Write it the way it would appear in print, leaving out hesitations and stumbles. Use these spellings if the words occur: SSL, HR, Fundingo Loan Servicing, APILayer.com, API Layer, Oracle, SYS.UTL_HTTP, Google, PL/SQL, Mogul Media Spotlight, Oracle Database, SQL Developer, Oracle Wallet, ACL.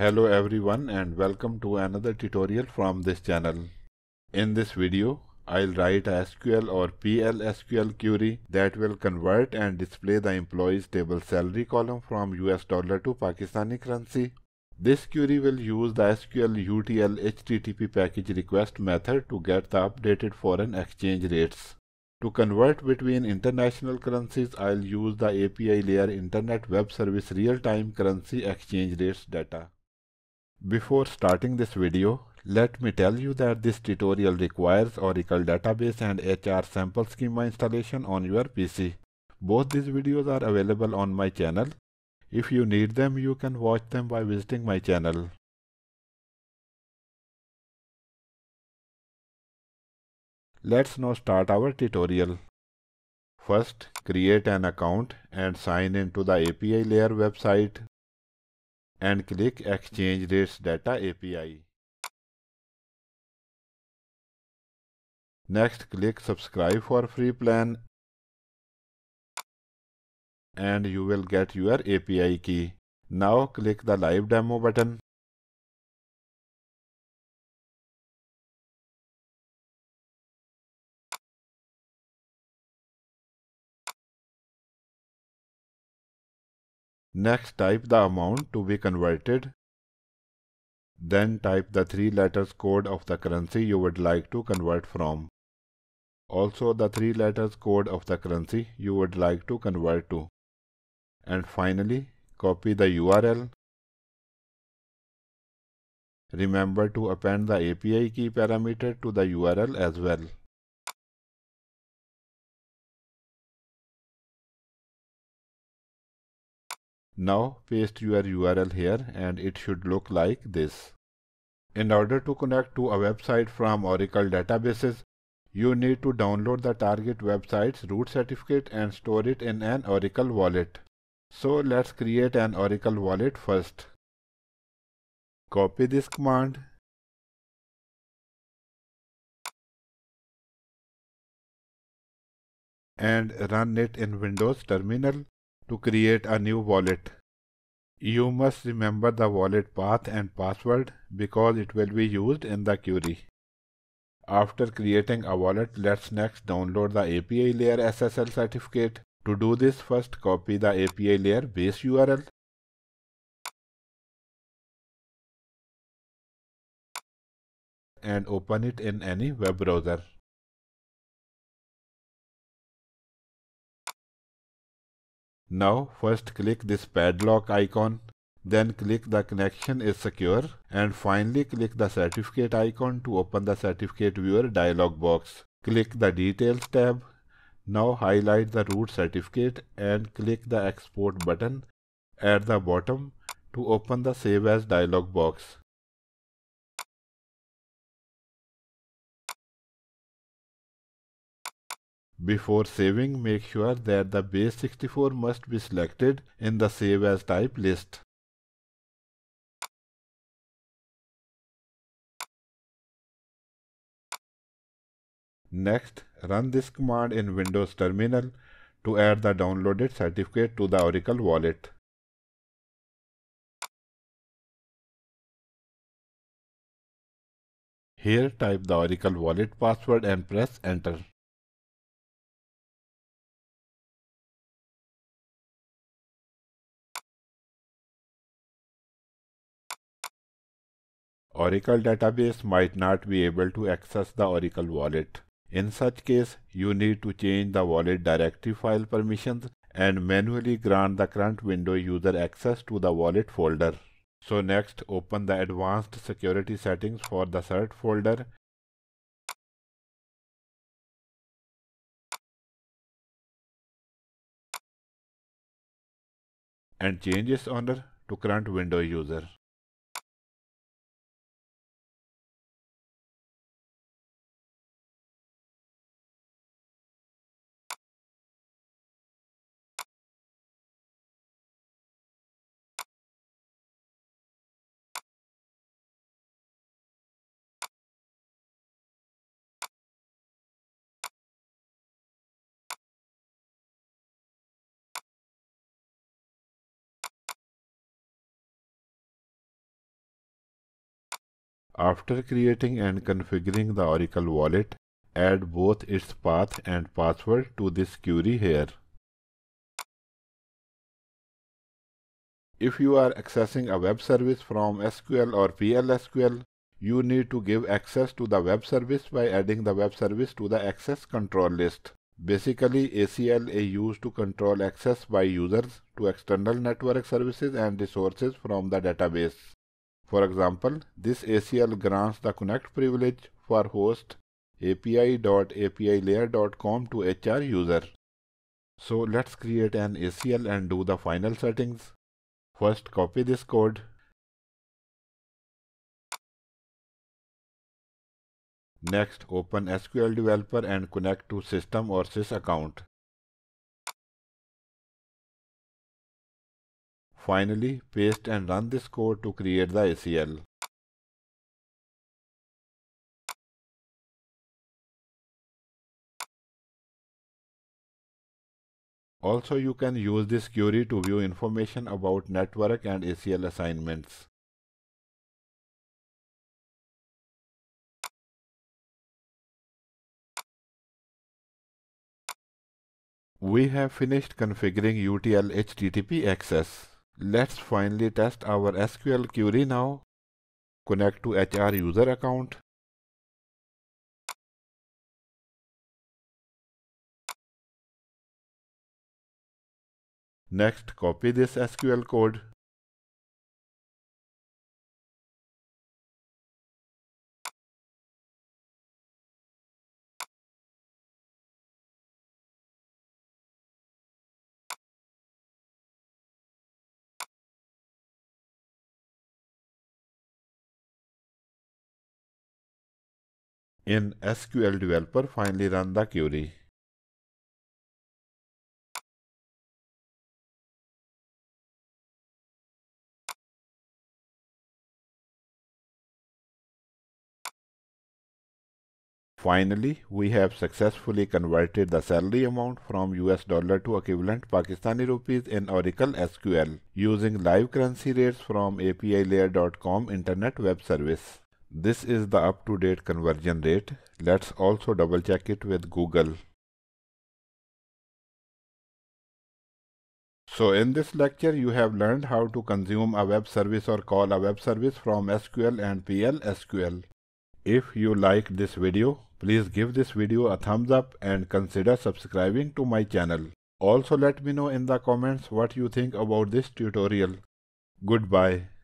Hello everyone and welcome to another tutorial from this channel. In this video, I'll write a SQL or PL/SQL query that will convert and display the employees table salary column from US dollar to Pakistani currency. This query will use the SYS.UTL_HTTP package request method to get the updated foreign exchange rates. To convert between international currencies, I'll use the API Layer Internet Web Service real-time currency exchange rates data. Before starting this video, let me tell you that this tutorial requires Oracle Database and HR sample schema installation on your PC. Both these videos are available on my channel. If you need them, you can watch them by visiting my channel. Let's now start our tutorial. First, create an account and sign in to the API Layer website and click Exchange Rates Data API. Next, click Subscribe for Free Plan and you will get your API key. Now click the Live Demo button. Next, type the amount to be converted. Then type the 3 letters code of the currency you would like to convert from. Also the 3 letters code of the currency you would like to convert to. And finally, copy the URL. Remember to append the API key parameter to the URL as well. Now paste your URL here and it should look like this. In order to connect to a website from Oracle databases, you need to download the target website's root certificate and store it in an Oracle wallet. So let's create an Oracle wallet first. Copy this command. And run it in Windows terminal to create a new wallet. You must remember the wallet path and password because it will be used in the query. After creating a wallet, let's next download the API Layer SSL certificate. To do this, first copy the API Layer base URL. And open it in any web browser. Now first click this padlock icon, then click the connection is secure, and finally click the certificate icon to open the certificate viewer dialog box. Click the details tab. Now highlight the root certificate and click the export button at the bottom to open the save as dialog box. Before saving, make sure that the base 64 must be selected in the save as type list. Next, run this command in Windows terminal to add the downloaded certificate to the Oracle wallet. Here type the Oracle wallet password and press enter. Oracle database might not be able to access the Oracle wallet. In such case, you need to change the wallet directory file permissions and manually grant the current window user access to the wallet folder. So next, open the advanced security settings for the cert folder and change its owner to current window user. After creating and configuring the Oracle Wallet, add both its path and password to this query here. If you are accessing a web service from SQL or PL/SQL, you need to give access to the web service by adding the web service to the access control list. Basically, ACL is used to control access by users to external network services and resources from the database. For example, this ACL grants the connect privilege for host API.APILayer.com to HR user. So let's create an ACL and do the final settings. First, copy this code. Next, open SQL Developer and connect to system or SYS account. Finally, paste and run this code to create the ACL. Also, you can use this query to view information about network and ACL assignments. We have finished configuring UTL HTTP access. Let's finally test our SQL query now. Connect to HR user account. Next, copy this SQL code. In SQL Developer, finally run the query. Finally, we have successfully converted the salary amount from US dollar to equivalent Pakistani rupees in Oracle SQL using live currency rates from APILayer.com internet web service. This is the up-to-date conversion rate. Let's also double check it with Google. So in this lecture, you have learned how to consume a web service or call a web service from SQL and PL/SQL. If you liked this video, please give this video a thumbs up and consider subscribing to my channel. Also let me know in the comments what you think about this tutorial. Goodbye.